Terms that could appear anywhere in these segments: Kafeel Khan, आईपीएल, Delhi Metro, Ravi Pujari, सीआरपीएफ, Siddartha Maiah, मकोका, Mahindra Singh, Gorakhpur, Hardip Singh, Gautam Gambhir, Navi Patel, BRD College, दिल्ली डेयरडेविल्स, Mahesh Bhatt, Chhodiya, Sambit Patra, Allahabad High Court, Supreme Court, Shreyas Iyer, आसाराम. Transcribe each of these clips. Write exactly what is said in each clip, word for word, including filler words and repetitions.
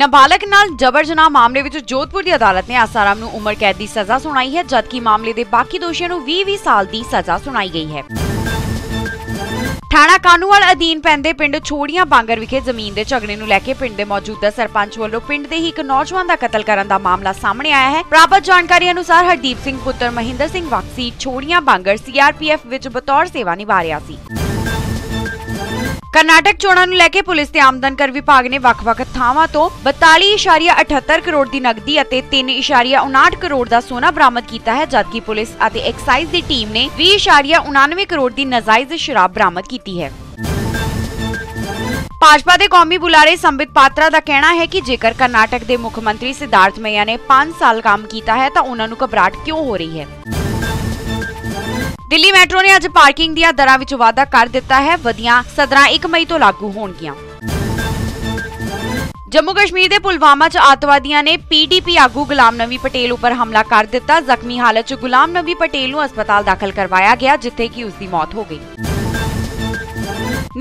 ਨਾਬਾਲਗ ਨਾਲ ਜਬਰ ਜਨਾਹ ਮਾਮਲੇ ਵਿੱਚ ਜੋਧਪੁਰ ਦੀ ਅਦਾਲਤ ਨੇ ਆਸਾਰਾਮ ਨੂੰ ਉਮਰ ਕੈਦ ਦੀ ਸਜ਼ਾ ਸੁਣਾਈ ਹੈ ਜਦਕਿ ਮਾਮਲੇ ਦੇ ਬਾਕੀ ਦੋਸ਼ੀਆਂ ਨੂੰ ਵੀਹ ਵੀਹ ਸਾਲ ਦੀ ਸਜ਼ਾ ਸੁਣਾਈ ਗਈ ਹੈ। थाना कानूवाल अधीन पैंदे पिंड छोड़िया बांगर विखे जमीन के झगड़े नूं लैके पिंड दे मौजूदा सरपंच वल्लों पिंड दे ही इक नौजवान दा कतल करन दा मामला सामने आया है। प्राप्त जानकारी अनुसार हरदीप सिंह पुत्र महिंद्र सिंह वाकसी छोड़िया बांगर सीआरपीएफ विच बतौर सेवा निभा रहा सी। ਕਰਨਾਟਕ ਚੋਣਾਂ ਨੂੰ ਲੈ ਕੇ ਪੁਲਿਸ ਤੇ ਆਮਦਨ ਕਰ ਵਿਭਾਗ ਨੇ ਵੱਖ-ਵੱਖ ਥਾਵਾਂ ਤੋਂ ਬਤਾਲੀ ਦਸ਼ਮਲਵ ਅਠੱਤਰ ਕਰੋੜ ਦੀ ਨਕਦੀ ਅਤੇ ਤਿੰਨ ਦਸ਼ਮਲਵ ਉਣਾਹਠ ਕਰੋੜ ਦਾ ਸੋਨਾ ਬਰਾਮਦ ਕੀਤਾ ਹੈ ਜਦਕਿ ਪੁਲਿਸ ਅਤੇ ਐਕਸਾਈਜ਼ ਦੀ ਟੀਮ ਨੇ ਵੀਹ ਦਸ਼ਮਲਵ ਉਣਾਨਵੇਂ ਕਰੋੜ ਦੀ ਨਾਜਾਇਜ਼ ਸ਼ਰਾਬ ਬਰਾਮਦ ਕੀਤੀ ਹੈ। भाजपा के कौमी बुलारे संबित पात्रा का कहना है कि जेकर करनाटक के मुख्यमंत्री सिद्धार्थ मैया ने पांच साल काम किया है तो उन्होंने घबराहट क्यों हो रही है। दिल्ली मेट्रो ने अज पार्किंग दिया दरां विच वाधा कर दिता है। वधिया सदरां एक मई तो लागू होणगियां। जम्मू कश्मीर के पुलवामा च आतवादियों ने पीडीपी आगू गुलाम नवी पटेल उपर हमला कर दिता। जख्मी हालत च गुलाम नवी पटेल नूं अस्पताल दाखिल करवाया गया जिथे कि उसकी मौत हो गई।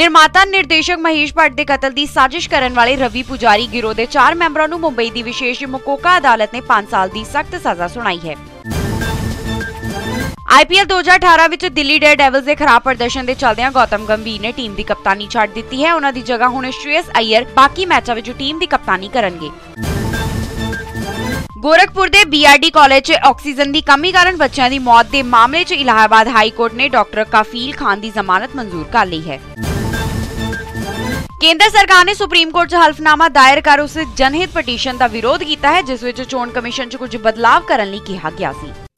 निर्माता निर्देशक महेश भट्ट के कतल की साजिश करने वाले रवि पुजारी गिरोह के चार मैंबरों नूं मुंबई की विशेष मकोका अदालत ने पांच साल की सख्त सजा सुनाई है। आईपीएल दो हज़ार अठारह विच दिल्ली डेयरडेविल्स के खराब प्रदर्शन के चलदे गौतम गंभीर ने टीम की कप्तानी छड्ड दिती है। उन्हां दी जगह हुण श्रेयस अय्यर बाकी मैचों विच टीम की कप्तानी करनगे। गोरखपुर के बीआरडी कॉलेज च ऑक्सीजन की कमी कारण बच्चों की मौत के मामले च इलाहाबाद हाई कोर्ट ने डॉक्टर काफील खान की जमानत मंजूर कर ली है। केंद्र सरकार ने सुप्रीम कोर्ट च हल्फनामा दायर कर उस जनहित पटीशन का विरोध किया है जिस विच चोण कमीशन च कुछ बदलाव करने लई कहा गया सी।